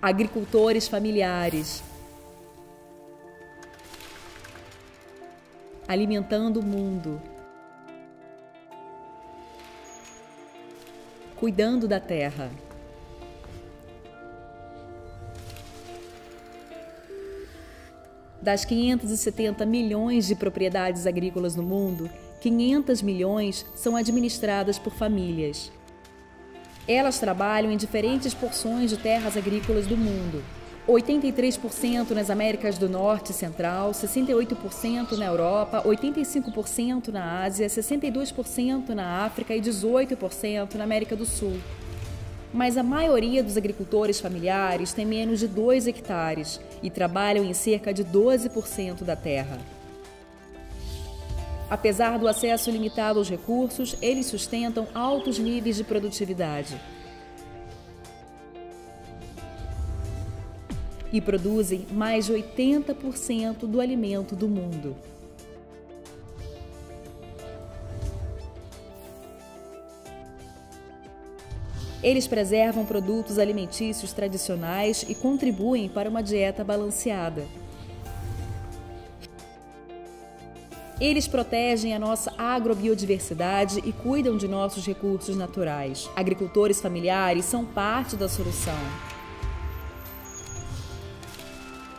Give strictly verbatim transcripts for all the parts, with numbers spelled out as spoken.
agricultores familiares, alimentando o mundo, cuidando da terra, das quinhentos e setenta milhões de propriedades agrícolas no mundo, quinhentos milhões são administradas por famílias. Elas trabalham em diferentes porções de terras agrícolas do mundo. oitenta e três por cento nas Américas do Norte e Central, sessenta e oito por cento na Europa, oitenta e cinco por cento na Ásia, sessenta e dois por cento na África e dezoito por cento na América do Sul. Mas a maioria dos agricultores familiares tem menos de dois hectares e trabalham em cerca de doze por cento da terra. Apesar do acesso limitado aos recursos, eles sustentam altos níveis de produtividade e produzem mais de oitenta por cento do alimento do mundo. Eles preservam produtos alimentícios tradicionais e contribuem para uma dieta balanceada. Eles protegem a nossa agrobiodiversidade e cuidam de nossos recursos naturais. Agricultores familiares são parte da solução.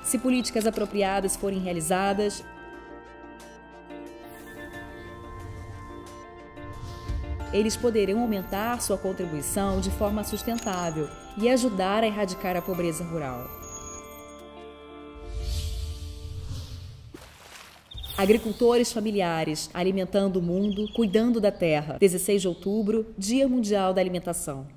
Se políticas apropriadas forem realizadas, eles poderão aumentar sua contribuição de forma sustentável e ajudar a erradicar a pobreza rural. Agricultores familiares, alimentando o mundo, cuidando da terra. dezesseis de outubro, Dia Mundial da Alimentação.